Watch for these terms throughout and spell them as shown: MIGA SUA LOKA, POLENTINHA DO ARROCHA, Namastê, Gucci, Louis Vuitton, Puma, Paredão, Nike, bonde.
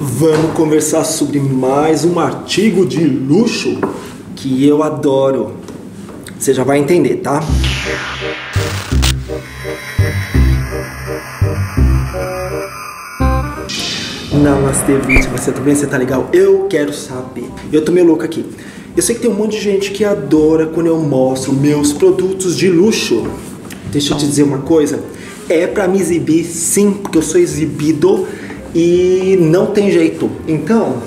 Vamos conversar sobre mais um artigo de luxo que eu adoro. Você já vai entender, tá? Namastê, vídeo, você tá bem? Você tá legal? Eu quero saber. Eu tô meio louco aqui. Eu sei que tem um monte de gente que adora quando eu mostro meus produtos de luxo. Deixa eu te dizer uma coisa. É pra me exibir, sim, porque eu sou exibido e não tem jeito. Então,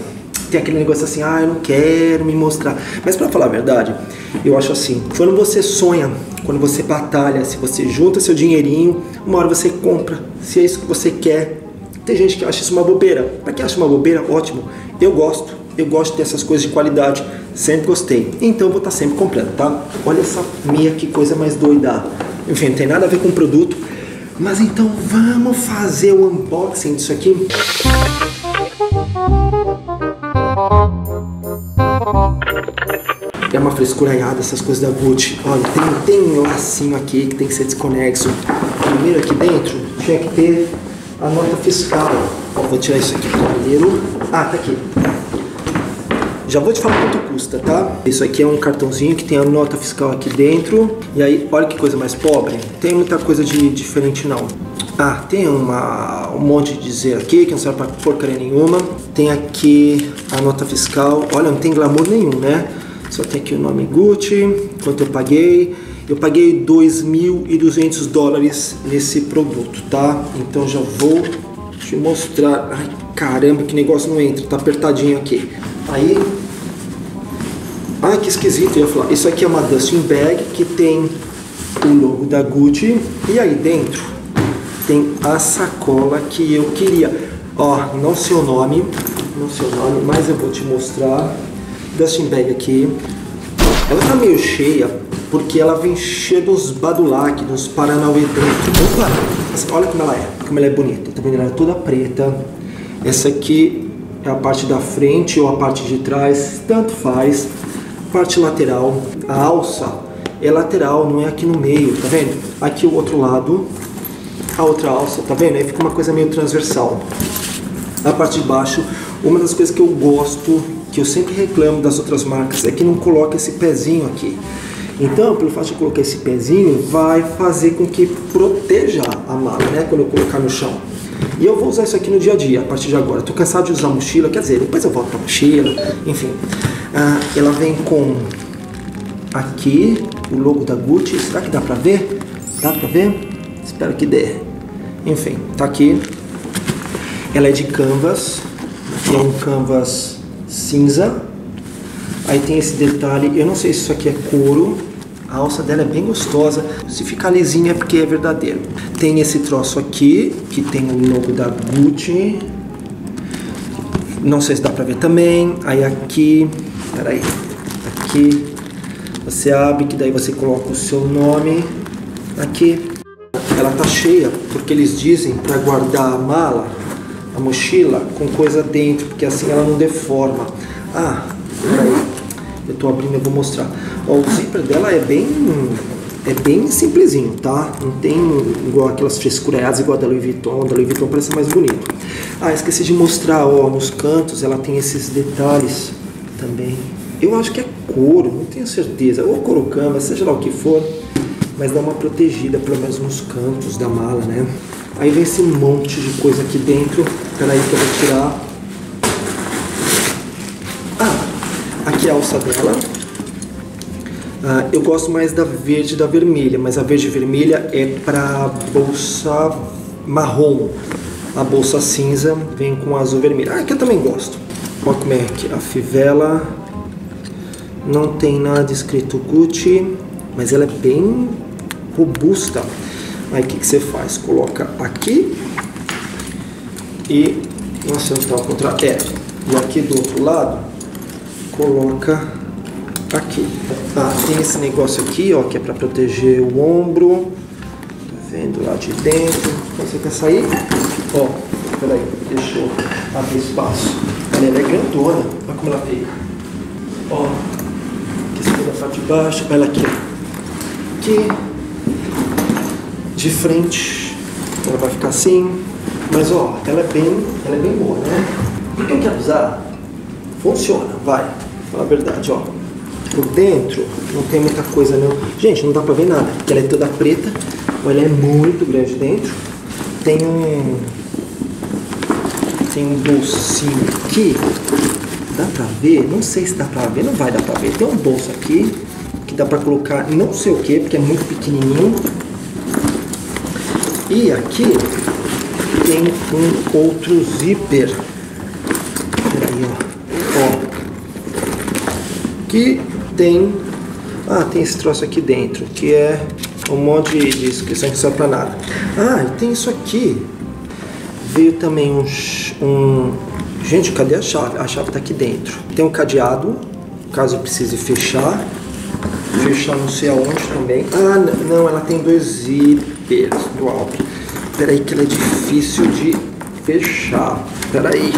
tem aquele negócio assim, ah, eu não quero me mostrar. Mas pra falar a verdade, eu acho assim, quando você sonha, quando você batalha, se você junta seu dinheirinho, uma hora você compra, se é isso que você quer. Tem gente que acha isso uma bobeira. Pra quem acha uma bobeira, ótimo. Eu gosto dessas coisas de qualidade. Sempre gostei. Então eu vou estar sempre comprando, tá? Olha essa meia, que coisa mais doida. Enfim, não tem nada a ver com o produto. Mas então vamos fazer o unboxing disso aqui. É uma frescuraiada essas coisas da Gucci. Olha, tem um lacinho aqui que tem que ser desconexo. Primeiro aqui dentro tinha que ter a nota fiscal. Ó, vou tirar isso aqui primeiro. Ah, tá aqui. Já vou te falar quanto custa, tá? Isso aqui é um cartãozinho que tem a nota fiscal aqui dentro. E aí, olha que coisa mais pobre. Tem muita coisa de diferente não. Ah, tem um monte de dizer aqui, que não serve pra porcaria nenhuma. Tem aqui a nota fiscal. Olha, não tem glamour nenhum, né? Só tem aqui o nome Gucci, quanto eu paguei. Eu paguei $2.200 nesse produto, tá? Então já vou te mostrar. Ai, caramba, que negócio não entra. Tá apertadinho aqui. Aí... ai, que esquisito, eu ia falar. Isso aqui é uma dusting bag que tem o logo da Gucci. E aí dentro tem a sacola que eu queria. Ó, não sei o nome, mas eu vou te mostrar. Dusting bag aqui. Ela tá meio cheia, porque ela vem cheia dos badulac, dos paranauê dentro. Opa! Olha como ela é bonita. Tá vendo? Ela é toda preta. Essa aqui é a parte da frente ou a parte de trás, tanto faz. Parte lateral, a alça é lateral, não é aqui no meio, tá vendo? Aqui o outro lado, a outra alça, tá vendo? Aí fica uma coisa meio transversal. A parte de baixo, uma das coisas que eu gosto, que eu sempre reclamo das outras marcas, é que não coloca esse pezinho aqui. Então, pelo fato de colocar esse pezinho, vai fazer com que proteja a mala, né? Quando eu colocar no chão. E eu vou usar isso aqui no dia a dia, a partir de agora. Tô cansado de usar mochila, quer dizer, depois eu volto pra mochila, enfim. Ah, ela vem com aqui o logo da Gucci. Será que dá pra ver? Dá pra ver? Espero que dê. Enfim, tá aqui. Ela é de canvas. Aqui é um canvas cinza. Aí tem esse detalhe, eu não sei se isso aqui é couro. A alça dela é bem gostosa. Se ficar lisinha é porque é verdadeiro. Tem esse troço aqui, que tem o logo da Gucci. Não sei se dá pra ver também. Aí aqui, peraí. Aqui, você abre, que daí você coloca o seu nome. Aqui. Ela tá cheia, porque eles dizem pra guardar a mala, a mochila, com coisa dentro, porque assim ela não deforma. Ah, peraí. Eu tô abrindo, eu vou mostrar. Ó, o zíper dela é bem simplesinho, tá? Não tem igual aquelas frescuradas igual a da Louis Vuitton. Da Louis Vuitton parece mais bonito. Ah, esqueci de mostrar, ó, nos cantos ela tem esses detalhes também. Eu acho que é couro, não tenho certeza. Ou couro canvas, seja lá o que for. Mas dá uma protegida, pelo menos nos cantos da mala, né? Aí vem esse monte de coisa aqui dentro. Peraí que eu vou tirar. Aqui a alça dela. Ah, eu gosto mais da verde e da vermelha, mas a verde e vermelha é pra bolsa marrom. A bolsa cinza vem com azul vermelho. Ah, que eu também gosto. Olha como é aqui a fivela. Não tem nada escrito Gucci, mas ela é bem robusta. Aí o que você faz? Coloca aqui e... nossa, não tá ao contrário. É. E aqui do outro lado coloca aqui. Ah, tem esse negócio aqui, ó, que é pra proteger o ombro. Tá vendo lá de dentro? Você quer sair? Ó, peraí, deixa eu abrir espaço. Ela é grandona, olha como ela veio. Ó, aqui você tem a parte de baixo, olha ela aqui. Aqui, de frente, ela vai ficar assim. Mas ó, ela é bem boa, né? usar, funciona, vai. Fala a verdade, ó. Por dentro não tem muita coisa não. Gente, não dá pra ver nada, porque ela é toda preta. Ela é muito grande dentro. Tem um bolsinho aqui. Dá pra ver? Não sei se dá pra ver, não vai dar pra ver. Tem um bolso aqui que dá pra colocar não sei o que, porque é muito pequenininho. E aqui tem um outro zíper. Peraí, ó. Que tem... Ah, tem esse troço aqui dentro, que é... um monte de inscrição que serve pra nada. Ah, e tem isso aqui. Veio também um... Gente, cadê a chave? A chave tá aqui dentro. Tem um cadeado, caso precise fechar. Fechar não sei aonde também. Ah, não, ela tem dois zíperes do alto. Peraí que ela é difícil de fechar. Peraí.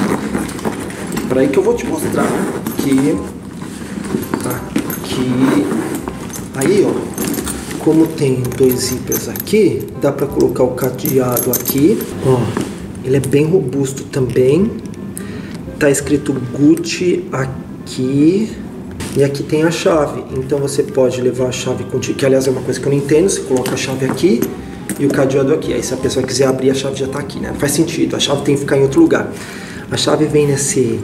Peraí que eu vou te mostrar. Aqui. Aqui. Aí, ó. Como tem dois zíperes aqui, dá pra colocar o cadeado aqui, ó. Ele é bem robusto também. Tá escrito Gucci aqui. E aqui tem a chave. Então você pode levar a chave contigo, que aliás é uma coisa que eu não entendo. Você coloca a chave aqui e o cadeado aqui. Aí se a pessoa quiser abrir, a chave já tá aqui, né? Não faz sentido, a chave tem que ficar em outro lugar. A chave vem nesse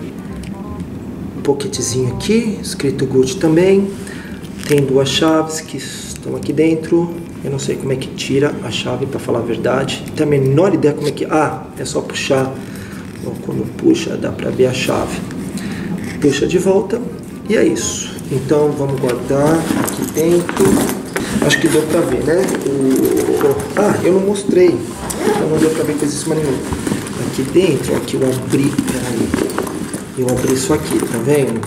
pocketzinho aqui, escrito Gucci também. Tem duas chaves que estão aqui dentro. Eu não sei como é que tira a chave, para falar a verdade. Não tenho a menor ideia como é que... Ah, é só puxar. Bom, quando puxa, dá para ver a chave. Puxa de volta. E é isso. Então, vamos guardar aqui dentro. Acho que deu para ver, né? Ah, eu não mostrei. Então, não deu para ver coisa nenhuma. Aqui dentro, ó, que eu abri. Peraí. Eu abri isso aqui, tá vendo?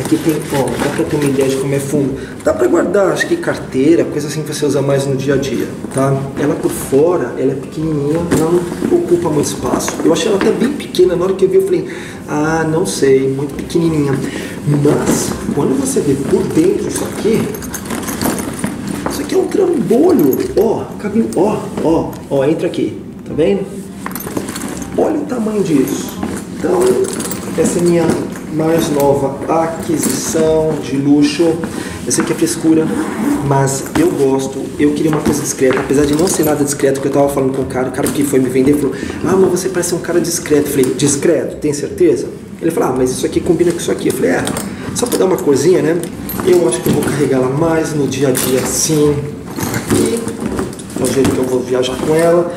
Aqui tem, ó, dá pra ter uma ideia de como é fundo. Dá pra guardar, acho que carteira, coisa assim que você usa mais no dia a dia, tá? Ela por fora, ela é pequenininha, ela não ocupa muito espaço. Eu achei ela até bem pequena, na hora que eu vi eu falei, ah, não sei, muito pequenininha. Mas, quando você vê por dentro isso aqui é um trambolho, ó, cabelo, ó, entra aqui, tá vendo? Olha o tamanho disso. Então, essa é minha... mais nova aquisição de luxo. Eu sei que é frescura, mas eu gosto. Eu queria uma coisa discreta, apesar de não ser nada discreto, que eu tava falando com o cara que foi me vender falou, ah, mas você parece um cara discreto. Eu falei, discreto? Tem certeza? Ele falou, ah, mas isso aqui combina com isso aqui. Eu falei, é, só pra dar uma corzinha, né? Eu acho que eu vou carregar ela mais no dia a dia, assim, aqui, é o jeito que eu vou viajar com ela.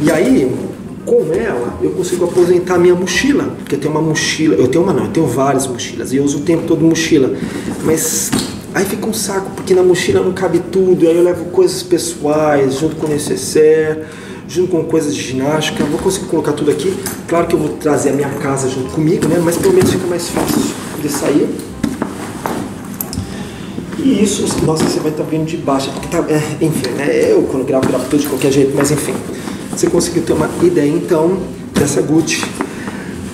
E aí... com ela, eu consigo aposentar minha mochila, porque eu tenho uma mochila, eu tenho várias mochilas, e eu uso o tempo todo mochila, mas aí fica um saco, porque na mochila não cabe tudo, aí eu levo coisas pessoais, junto com o necessaire, junto com coisas de ginástica, eu vou conseguir colocar tudo aqui, claro que eu vou trazer a minha casa junto comigo, né, mas pelo menos fica mais fácil de sair. E isso, nossa, você vai estar vendo de baixo, porque tá, enfim, né, eu quando gravo tudo de qualquer jeito, mas enfim. Você conseguiu ter uma ideia, então, dessa Gucci.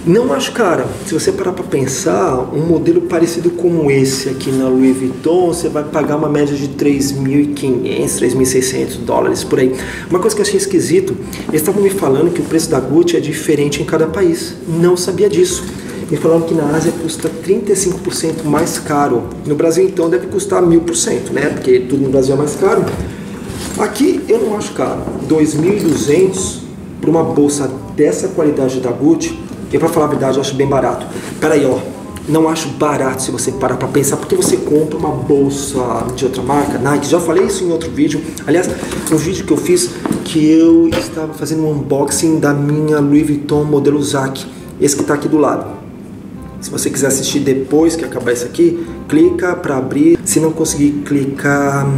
Não acho cara. Se você parar para pensar, um modelo parecido como esse aqui na Louis Vuitton, você vai pagar uma média de 3.500, 3.600 dólares, por aí. Uma coisa que eu achei esquisito, eles estavam me falando que o preço da Gucci é diferente em cada país. Não sabia disso. Me falaram que na Ásia custa 35% mais caro. No Brasil, então, deve custar 1.000%, né? Porque tudo no Brasil é mais caro. Aqui eu não acho caro, 2.200 por uma bolsa dessa qualidade da Gucci, e pra falar a verdade eu acho bem barato. Peraí, ó, não acho barato se você parar pra pensar, porque você compra uma bolsa de outra marca, Nike, já falei isso em outro vídeo, aliás, um vídeo que eu fiz, que eu estava fazendo um unboxing da minha Louis Vuitton modelo Zac, esse que tá aqui do lado. Se você quiser assistir depois que acabar isso aqui, clica para abrir. Se não conseguir clicar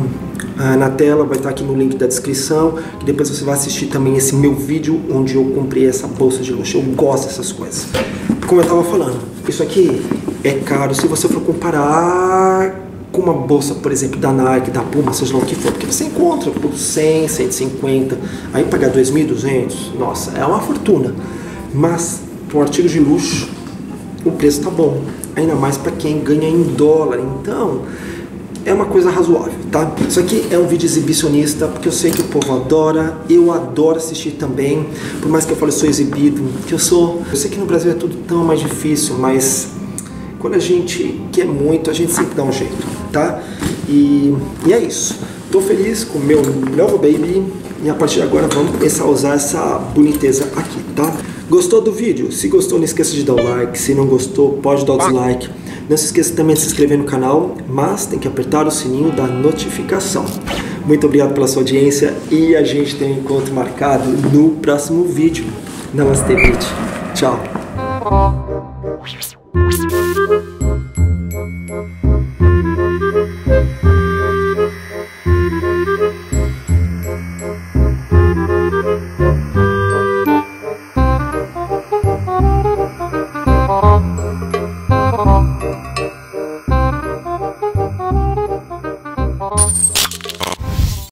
na tela, vai estar aqui no link da descrição. E depois você vai assistir também esse meu vídeo onde eu comprei essa bolsa de luxo. Eu gosto dessas coisas. Como eu estava falando, isso aqui é caro se você for comparar com uma bolsa, por exemplo, da Nike, da Puma, seja lá o que for. Porque você encontra por 100, 150, aí pagar 2.200, nossa, é uma fortuna. Mas, para um artigo de luxo, o preço tá bom, ainda mais para quem ganha em dólar. Então, é uma coisa razoável, tá? Isso aqui é um vídeo exibicionista, porque eu sei que o povo adora, eu adoro assistir também, por mais que eu fale sou exibido, que eu sou. Eu sei que no Brasil é tudo tão mais difícil, mas quando a gente quer muito, a gente sempre dá um jeito, tá? E é isso. Tô feliz com o meu novo baby e a partir de agora vamos começar a usar essa boniteza aqui, tá? Gostou do vídeo? Se gostou, não esqueça de dar o like. Se não gostou, pode dar o dislike. Não se esqueça também de se inscrever no canal, mas tem que apertar o sininho da notificação. Muito obrigado pela sua audiência e a gente tem um encontro marcado no próximo vídeo. Namastê, bitch. Tchau.